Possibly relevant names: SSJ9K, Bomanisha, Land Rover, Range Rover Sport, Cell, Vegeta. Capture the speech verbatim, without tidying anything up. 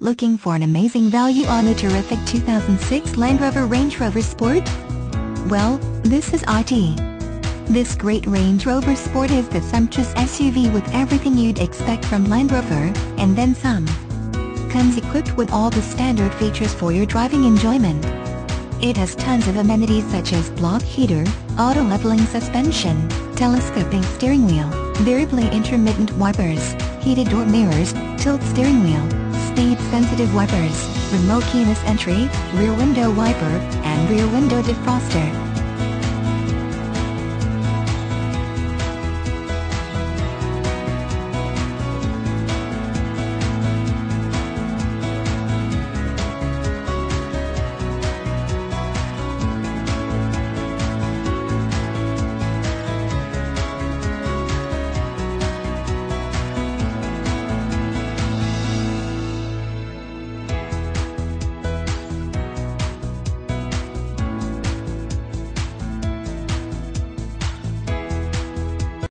Looking for an amazing value on a terrific two thousand six Land Rover Range Rover Sport? Well, this is it. This great Range Rover Sport is the sumptuous S U V with everything you'd expect from Land Rover, and then some. Comes equipped with all the standard features for your driving enjoyment. It has tons of amenities such as block heater, auto-leveling suspension, telescoping steering wheel, variably intermittent wipers, heated door mirrors, tilt steering wheel, speed-sensitive wipers, remote keyless entry, rear window wiper, and rear window defroster.